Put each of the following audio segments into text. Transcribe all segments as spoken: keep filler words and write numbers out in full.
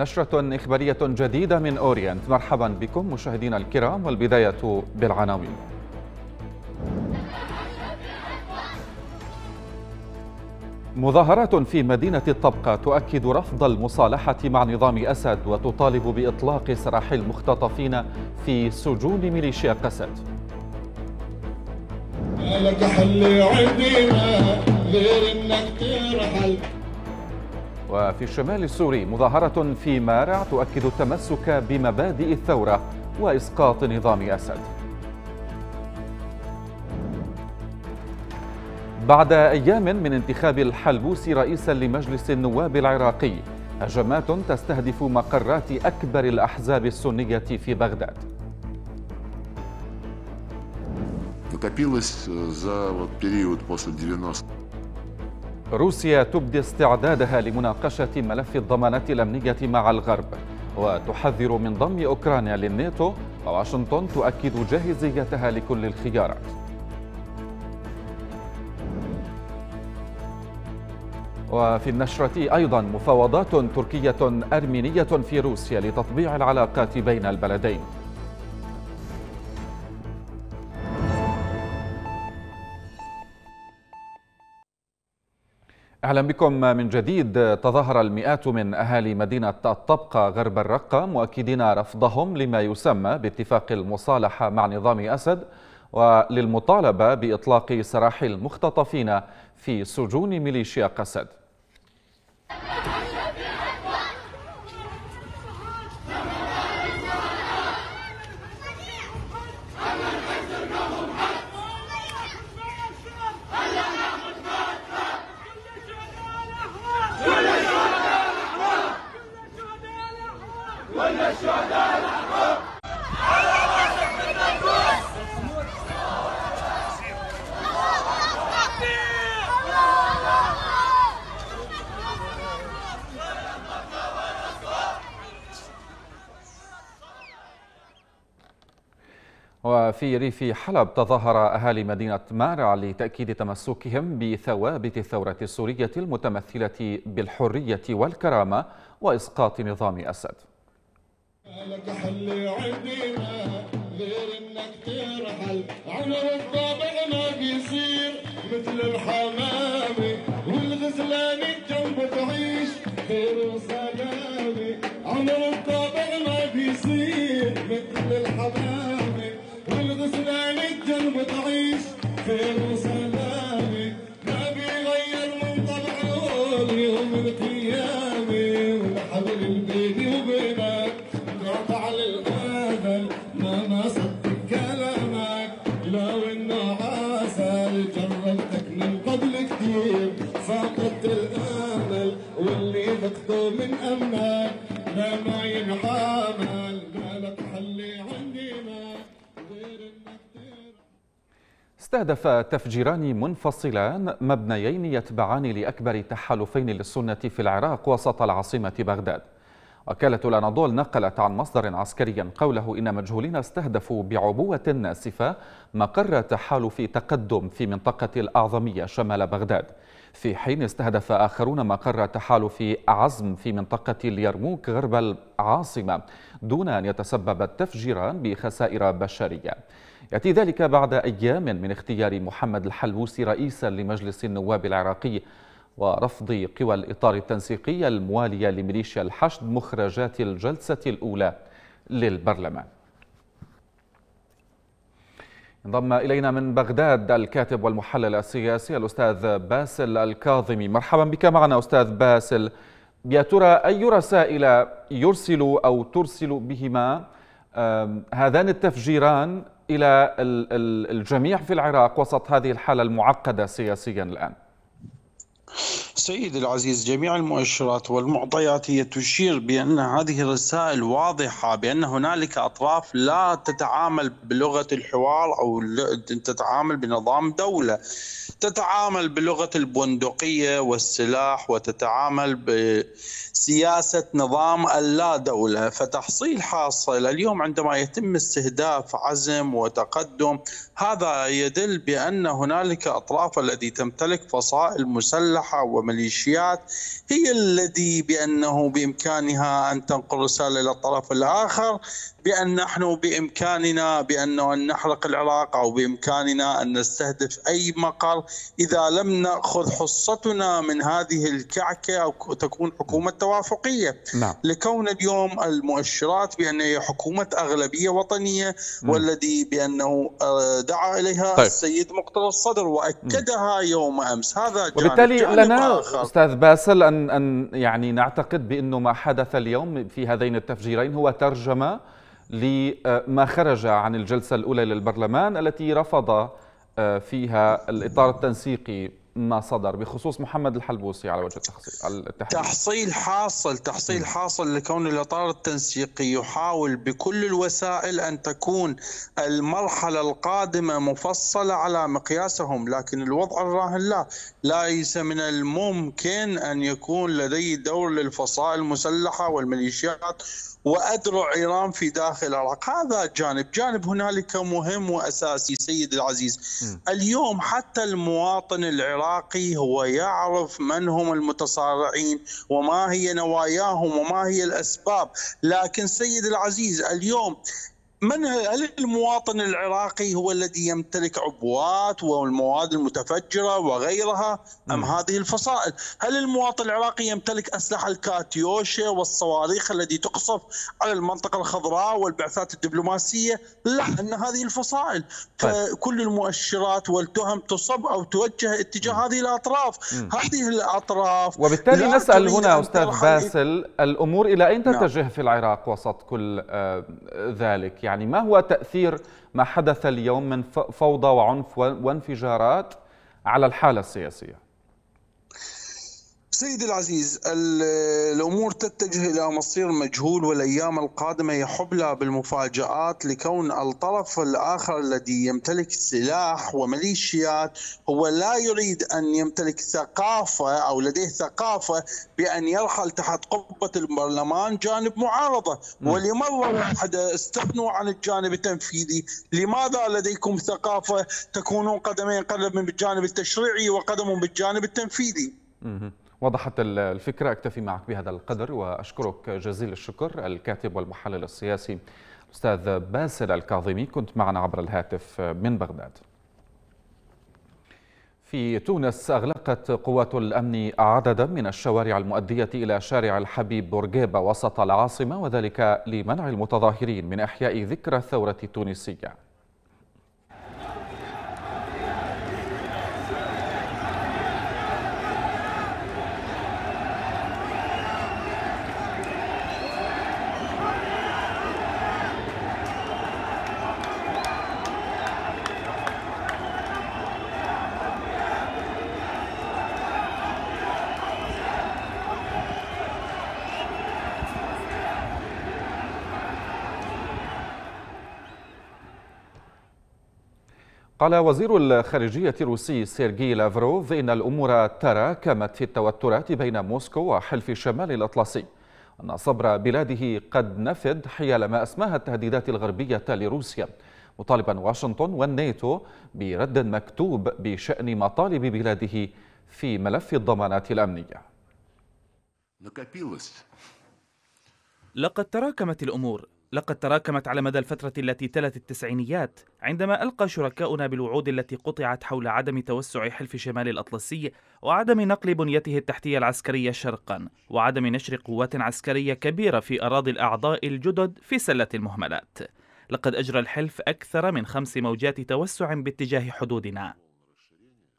نشرة إخبارية جديدة من أورينت. مرحبا بكم مشاهدينا الكرام، والبداية بالعناوين. مظاهرات في مدينة الطبقة تؤكد رفض المصالحة مع نظام أسد وتطالب بإطلاق سراح المختطفين في سجون ميليشيا قسد. وفي الشمال السوري مظاهرة في مارع تؤكد التمسك بمبادئ الثورة وإسقاط نظام أسد. بعد أيام من انتخاب الحلبوسي رئيسا لمجلس النواب العراقي، هجمات تستهدف مقرات أكبر الأحزاب السنية في بغداد. روسيا تبدي استعدادها لمناقشة ملف الضمانات الأمنية مع الغرب، وتحذر من ضم أوكرانيا للناتو، وواشنطن تؤكد جاهزيتها لكل الخيارات. وفي النشرة أيضا مفاوضات تركية أرمينية في روسيا لتطبيع العلاقات بين البلدين. أهلا بكم من جديد. تظاهر المئات من أهالي مدينة الطبقة غرب الرقة مؤكدين رفضهم لما يسمى باتفاق المصالحة مع نظام أسد، وللمطالبة بإطلاق سراح المختطفين في سجون ميليشيا قسد. وفي ريف حلب تظاهر أهالي مدينة مارع لتأكيد تمسكهم بثوابت الثورة السورية المتمثلة بالحرية والكرامة وإسقاط نظام أسد. استهدف تفجيران منفصلان مبنيين يتبعان لأكبر تحالفين للسنة في العراق وسط العاصمة بغداد. وكالة الأناضول نقلت عن مصدر عسكري قوله إن مجهولين استهدفوا بعبوة ناسفة مقر تحالف تقدم في منطقة الأعظمية شمال بغداد، في حين استهدف آخرون مقر تحالف عزم في منطقة اليرموك غرب العاصمة، دون أن يتسبب التفجيران بخسائر بشرية. يأتي ذلك بعد أيام من اختيار محمد الحلبوسي رئيسا لمجلس النواب العراقي، ورفض قوى الإطار التنسيقي الموالية لميليشيا الحشد مخرجات الجلسة الأولى للبرلمان. انضم إلينا من بغداد الكاتب والمحلل السياسي الأستاذ باسل الكاظمي. مرحبا بك معنا أستاذ باسل. يا ترى أي رسائل يرسل أو ترسل بهما هذان التفجيران إلى الجميع في العراق وسط هذه الحالة المعقدة سياسيا الآن؟ سيدي العزيز، جميع المؤشرات والمعطيات هي تشير بأن هذه الرسائل واضحة بأن هنالك أطراف لا تتعامل بلغة الحوار أو تتعامل بنظام دولة، تتعامل بلغة البندقية والسلاح وتتعامل بسياسة نظام اللا دولة. فتحصيل حاصل اليوم عندما يتم استهداف عزم وتقدم، هذا يدل بأن هنالك أطراف التي تمتلك فصائل مسلحة ومن والميليشيات هي الذي بأنه بإمكانها أن تنقل رسالة إلى الطرف الآخر بأن نحن بإمكاننا بأنه أن نحرق العراق أو بإمكاننا أن نستهدف أي مقر إذا لم نأخذ حصتنا من هذه الكعكة أو تكون حكومة توافقية. نعم. لكون اليوم المؤشرات بأن هي حكومة أغلبية وطنية م. والذي بأنه دعا إليها طيب. السيد مقتدى الصدر وأكدها م. يوم أمس. هذا جانب وبالتالي جانب لنا آخر. أستاذ باسل أن, أن يعني نعتقد بأنه ما حدث اليوم في هذين التفجيرين هو ترجمة لما خرج عن الجلسة الأولى للبرلمان التي رفض فيها الإطار التنسيقي ما صدر بخصوص محمد الحلبوسي على وجه التحصيل. تحصيل حاصل تحصيل حاصل لكون الإطار التنسيقي يحاول بكل الوسائل أن تكون المرحلة القادمة مفصلة على مقياسهم، لكن الوضع الراهن لا ليس من الممكن أن يكون لديه دور للفصائل المسلحة والميليشيات وأدرع إيران في داخل العراق. هذا جانب جانب هنالك مهم وأساسي. سيد العزيز م. اليوم حتى المواطن العراقي هو يعرف من هم المتصارعين وما هي نواياهم وما هي الأسباب، لكن سيد العزيز اليوم من هل المواطن العراقي هو الذي يمتلك عبوات والمواد المتفجرة وغيرها أم م. هذه الفصائل؟ هل المواطن العراقي يمتلك أسلحة الكاتيوشا والصواريخ التي تقصف على المنطقة الخضراء والبعثات الدبلوماسية؟ لا، أن هذه الفصائل فكل المؤشرات والتهم تصب أو توجه اتجاه م. هذه الأطراف م. هذه الأطراف. وبالتالي نسأل هنا أستاذ باسل الأمور إلى أين تتجه في العراق وسط كل آه ذلك؟ يعني يعني ما هو تأثير ما حدث اليوم من فوضى وعنف وانفجارات على الحالة السياسية؟ سيد العزيز الأمور تتجه إلى مصير مجهول، والأيام القادمة يحبلى بالمفاجآت لكون الطرف الآخر الذي يمتلك سلاح وميليشيات هو لا يريد أن يمتلك ثقافة أو لديه ثقافة بأن يرحل تحت قبة البرلمان جانب معارضة، ولمرة واحدة استغنوا عن الجانب التنفيذي. لماذا لديكم ثقافة تكونون قدمين، قدم بالجانب التشريعي وقدم بالجانب التنفيذي؟ وضحت الفكرة. أكتفي معك بهذا القدر وأشكرك جزيل الشكر الكاتب والمحلل السياسي الأستاذ باسل الكاظمي، كنت معنا عبر الهاتف من بغداد. في تونس أغلقت قوات الأمن عددا من الشوارع المؤدية إلى شارع الحبيب بورقيبة وسط العاصمة، وذلك لمنع المتظاهرين من إحياء ذكرى الثورة التونسية. قال وزير الخارجية الروسي سيرجي لافروف إن الأمور تراكمت في التوترات بين موسكو وحلف شمال الأطلسي، أن صبر بلاده قد نفد حيال ما أسماها التهديدات الغربية لروسيا، مطالبا واشنطن والناتو برد مكتوب بشأن مطالب بلاده في ملف الضمانات الأمنية. لقد تراكمت الأمور لقد تراكمت على مدى الفترة التي تلت التسعينيات، عندما ألقى شركاؤنا بالوعود التي قطعت حول عدم توسع حلف شمال الأطلسي وعدم نقل بنيته التحتية العسكرية شرقا، وعدم نشر قوات عسكرية كبيرة في أراضي الأعضاء الجدد في سلة المهملات. لقد أجرى الحلف أكثر من خمس موجات توسع باتجاه حدودنا.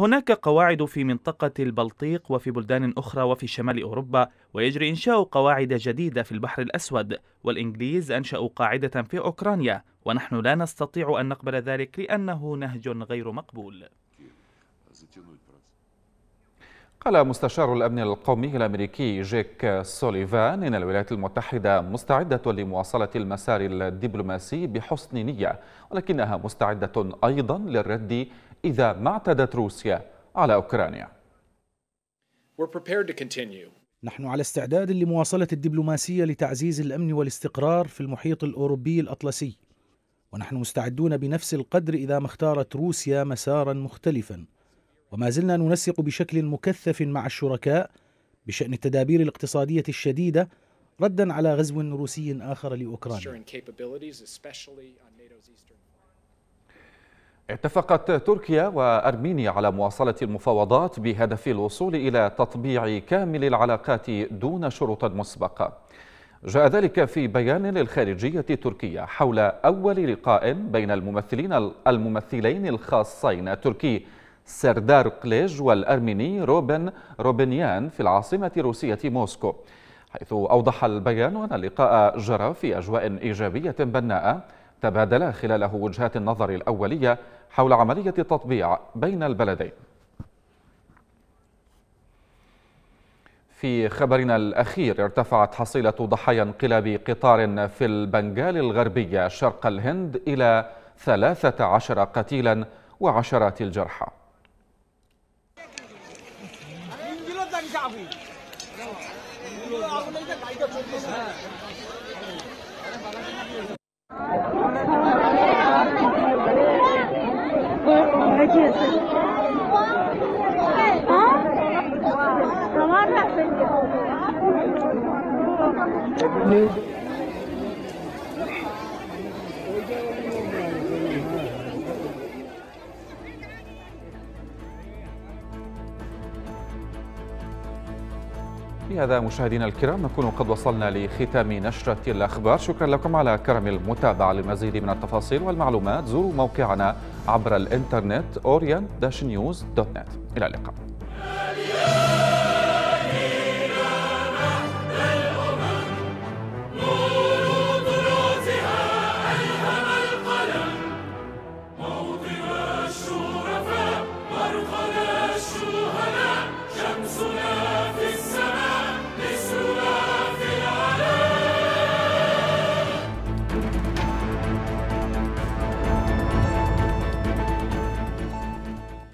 هناك قواعد في منطقة البلطيق وفي بلدان أخرى وفي شمال أوروبا، ويجري إنشاء قواعد جديدة في البحر الأسود، والإنجليز أنشأوا قاعدة في أوكرانيا، ونحن لا نستطيع أن نقبل ذلك لأنه نهج غير مقبول. قال مستشار الأمن القومي الأمريكي جيك سوليفان إن الولايات المتحدة مستعدة لمواصلة المسار الدبلوماسي بحسن نية، ولكنها مستعدة أيضا للرد إذا ما اعتدت روسيا على أوكرانيا. نحن على استعداد لمواصلة الدبلوماسية لتعزيز الأمن والاستقرار في المحيط الأوروبي الأطلسي، ونحن مستعدون بنفس القدر إذا ما اختارت روسيا مسارا مختلفا، وما زلنا ننسق بشكل مكثف مع الشركاء بشأن التدابير الاقتصادية الشديدة ردا على غزو روسي آخر لأوكرانيا. اتفقت تركيا وأرمينيا على مواصلة المفاوضات بهدف الوصول إلى تطبيع كامل العلاقات دون شروط مسبقة. جاء ذلك في بيان للخارجية التركية حول أول لقاء بين الممثلين الممثلين الخاصين التركي سردار قليج والأرميني روبن روبنيان في العاصمة الروسية موسكو، حيث أوضح البيان أن اللقاء جرى في أجواء إيجابية بناءة تبادلا خلاله وجهات النظر الأولية حول عملية التطبيع بين البلدين. في خبرنا الأخير، ارتفعت حصيلة ضحايا انقلاب قطار في البنغال الغربية شرق الهند إلى ثلاثة عشر قتيلا وعشرات الجرحى. بهذا مشاهدينا الكرام نكون قد وصلنا لختام نشرة الأخبار. شكرا لكم على كرم المتابعة. لمزيد من التفاصيل والمعلومات زوروا موقعنا عبر الإنترنت orient dash news dot net. إلى اللقاء.